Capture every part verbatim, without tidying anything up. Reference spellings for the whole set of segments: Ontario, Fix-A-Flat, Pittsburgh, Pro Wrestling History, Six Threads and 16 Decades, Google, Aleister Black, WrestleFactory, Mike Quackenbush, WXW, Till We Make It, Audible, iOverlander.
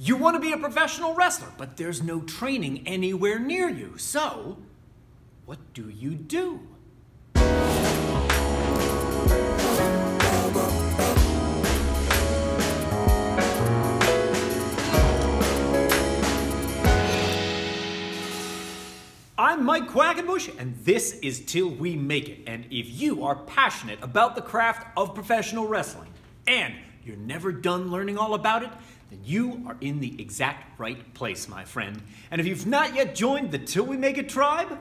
You want to be a professional wrestler, but there's no training anywhere near you. So, what do you do? I'm Mike Quackenbush, and this is Till We Make It. And if you are passionate about the craft of professional wrestling, and you're never done learning all about it, then you are in the exact right place, my friend. And if you've not yet joined the Till We Make It tribe,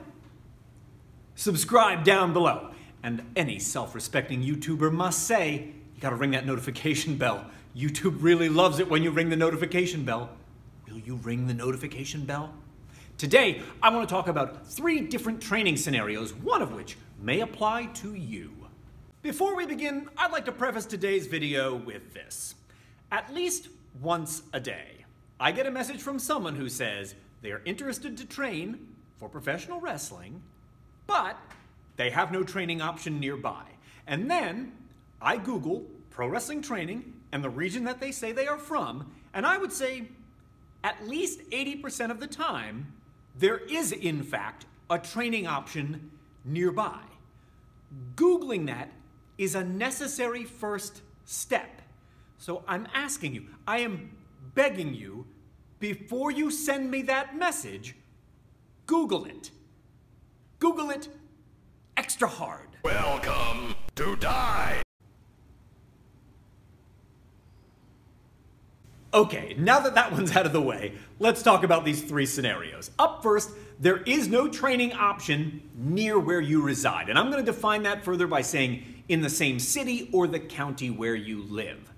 subscribe down below. And any self-respecting YouTuber must say, you gotta ring that notification bell. YouTube really loves it when you ring the notification bell. Will you ring the notification bell? Today, I want to talk about three different training scenarios, one of which may apply to you. Before we begin, I'd like to preface today's video with this. At least once a day, I get a message from someone who says they are interested to train for professional wrestling, but they have no training option nearby. And then I Google pro wrestling training and the region that they say they are from, and I would say at least eighty percent of the time, there is in fact a training option nearby. Googling that is a necessary first step. So I'm asking you, I am begging you, before you send me that message, Google it. Google it extra hard. Welcome to die. Okay, now that that one's out of the way, let's talk about these three scenarios. Up first, there is no training option near where you reside. And I'm going to define that further by saying in the same city or the county where you live.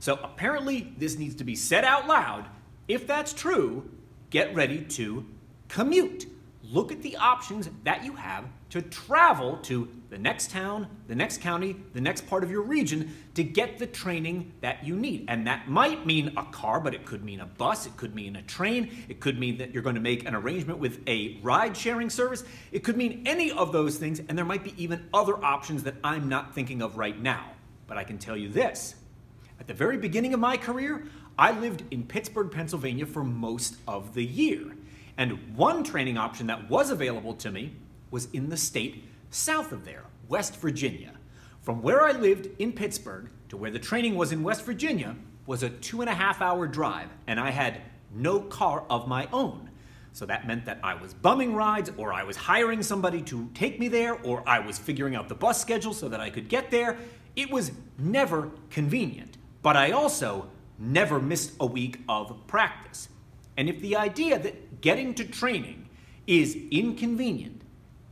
So apparently this needs to be said out loud. If that's true, get ready to commute. Look at the options that you have to travel to the next town, the next county, the next part of your region to get the training that you need. And that might mean a car, but it could mean a bus, it could mean a train, it could mean that you're going to make an arrangement with a ride-sharing service. It could mean any of those things, and there might be even other options that I'm not thinking of right now. But I can tell you this. At the very beginning of my career, I lived in Pittsburgh, Pennsylvania for most of the year. And one training option that was available to me was in the state south of there, West Virginia. From where I lived in Pittsburgh to where the training was in West Virginia was a two and a half hour drive, and I had no car of my own. So that meant that I was bumming rides, or I was hiring somebody to take me there, or I was figuring out the bus schedule so that I could get there. It was never convenient. But I also never missed a week of practice. And if the idea that getting to training is inconvenient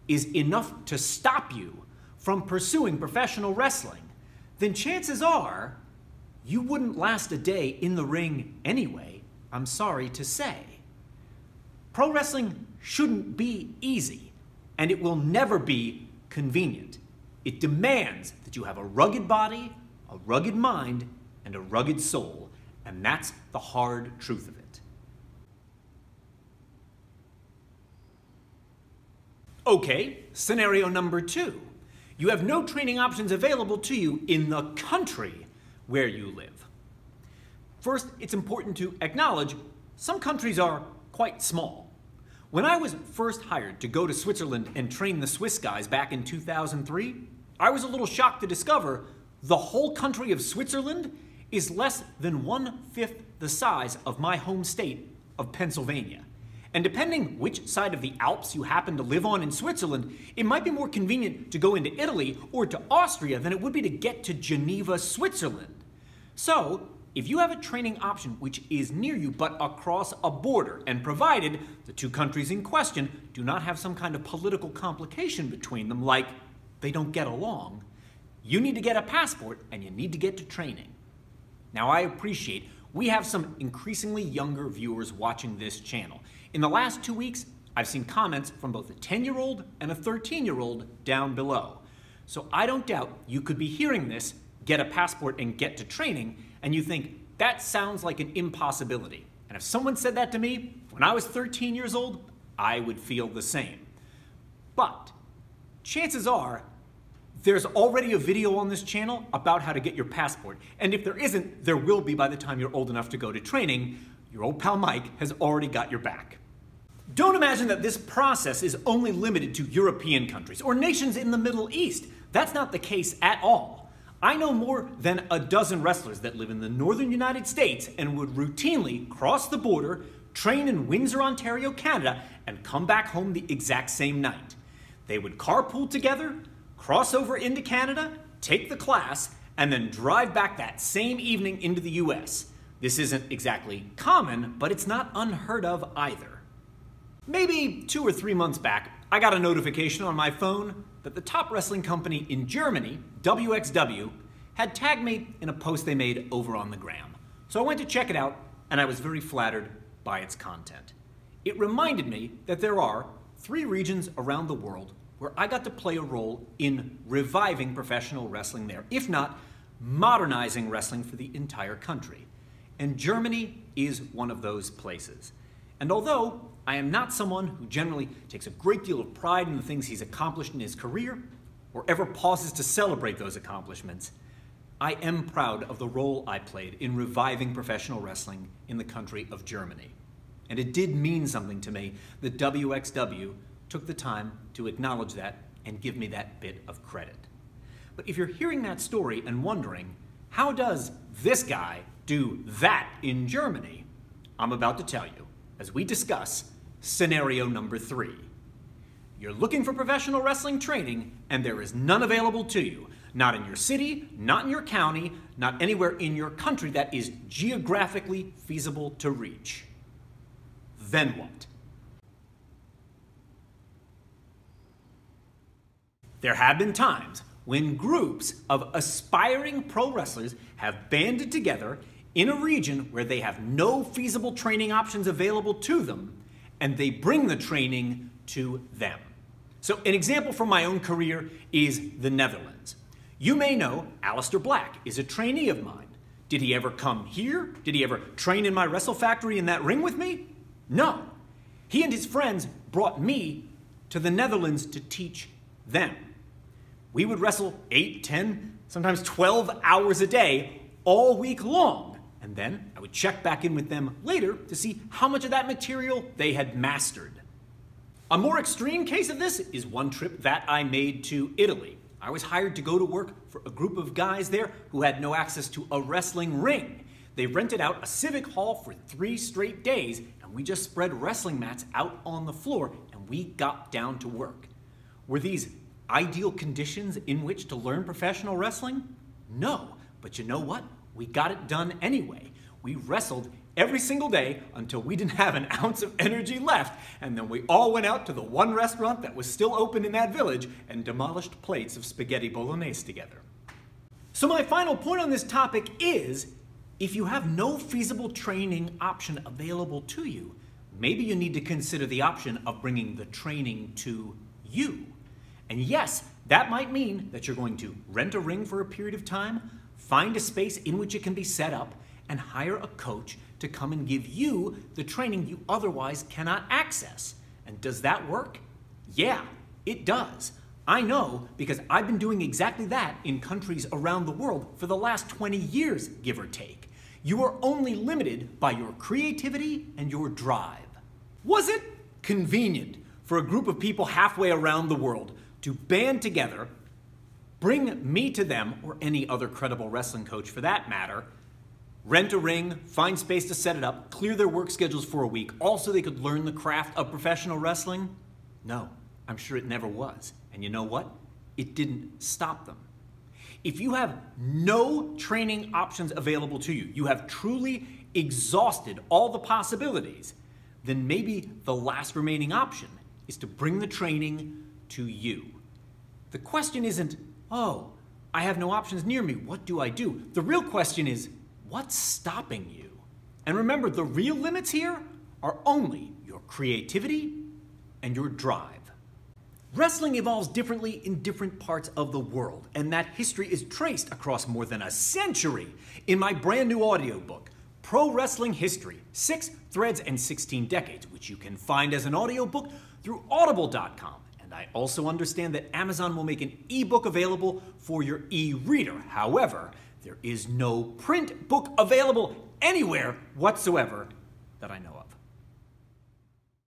is enough to stop you from pursuing professional wrestling, then chances are you wouldn't last a day in the ring anyway, I'm sorry to say. Pro wrestling shouldn't be easy, and it will never be convenient. It demands that you have a rugged body, a rugged mind, and a rugged soul, and that's the hard truth of it. Okay, scenario number two. You have no training options available to you in the country where you live. First, it's important to acknowledge some countries are quite small. When I was first hired to go to Switzerland and train the Swiss guys back in two thousand three, I was a little shocked to discover the whole country of Switzerland is less than one-fifth the size of my home state of Pennsylvania. And depending which side of the Alps you happen to live on in Switzerland, it might be more convenient to go into Italy or to Austria than it would be to get to Geneva, Switzerland. So, if you have a training option which is near you but across a border, and provided the two countries in question do not have some kind of political complication between them, like they don't get along, you need to get a passport and you need to get to training. Now, I appreciate we have some increasingly younger viewers watching this channel. In the last two weeks, I've seen comments from both a ten-year-old and a thirteen-year-old down below. So I don't doubt you could be hearing this, get a passport and get to training, and you think, that sounds like an impossibility. And if someone said that to me when I was thirteen years old, I would feel the same. But chances are, there's already a video on this channel about how to get your passport. And if there isn't, there will be by the time you're old enough to go to training. your old pal Mike has already got your back. Don't imagine that this process is only limited to European countries or nations in the Middle East. That's not the case at all. I know more than a dozen wrestlers that live in the northern United States and would routinely cross the border, train in Windsor, Ontario, Canada, and come back home the exact same night. They would carpool together, cross over into Canada, take the class, and then drive back that same evening into the U S. This isn't exactly common, but it's not unheard of either. Maybe two or three months back, I got a notification on my phone that the top wrestling company in Germany, W X W, had tagged me in a post they made over on the gram. So I went to check it out, and I was very flattered by its content. It reminded me that there are three regions around the world where I got to play a role in reviving professional wrestling there, if not modernizing wrestling for the entire country. And Germany is one of those places. And although I am not someone who generally takes a great deal of pride in the things he's accomplished in his career or ever pauses to celebrate those accomplishments, I am proud of the role I played in reviving professional wrestling in the country of Germany. And it did mean something to me that W X W took the time to acknowledge that and give me that bit of credit. But if you're hearing that story and wondering, how does this guy do that in Germany? I'm about to tell you as we discuss scenario number three. You're looking for professional wrestling training and there is none available to you. Not in your city, not in your county, not anywhere in your country that is geographically feasible to reach. Then what? There have been times when groups of aspiring pro wrestlers have banded together in a region where they have no feasible training options available to them, and they bring the training to them. So an example from my own career is the Netherlands. You may know Aleister Black is a trainee of mine. Did he ever come here? Did he ever train in my WrestleFactory in that ring with me? No. He and his friends brought me to the Netherlands to teach them. We would wrestle eight, ten, sometimes twelve hours a day, all week long. And then I would check back in with them later to see how much of that material they had mastered. A more extreme case of this is one trip that I made to Italy. I was hired to go to work for a group of guys there who had no access to a wrestling ring. They rented out a civic hall for three straight days, and we just spread wrestling mats out on the floor, and we got down to work. Were these ideal conditions in which to learn professional wrestling? No, but you know what? We got it done anyway. We wrestled every single day until we didn't have an ounce of energy left, and then we all went out to the one restaurant that was still open in that village and demolished plates of spaghetti bolognese together. So my final point on this topic is, if you have no feasible training option available to you, maybe you need to consider the option of bringing the training to you. And yes, that might mean that you're going to rent a ring for a period of time, find a space in which it can be set up, and hire a coach to come and give you the training you otherwise cannot access. And does that work? Yeah, it does. I know because I've been doing exactly that in countries around the world for the last twenty years, give or take. You are only limited by your creativity and your drive. Was it convenient for a group of people halfway around the world to band together, bring me to them, or any other credible wrestling coach for that matter, rent a ring, find space to set it up, clear their work schedules for a week, also they could learn the craft of professional wrestling? No, I'm sure it never was. And you know what? It didn't stop them. If you have no training options available to you, you have truly exhausted all the possibilities, then maybe the last remaining option is to bring the training to you. The question isn't, oh, I have no options near me, what do I do? The real question is, what's stopping you? And remember, the real limits here are only your creativity and your drive. Wrestling evolves differently in different parts of the world, and that history is traced across more than a century. In my brand new audiobook, Pro Wrestling History, Six Threads and sixteen Decades, which you can find as an audiobook through audible dot com. I also understand that Amazon will make an ebook available for your e-reader. However, there is no print book available anywhere whatsoever that I know of.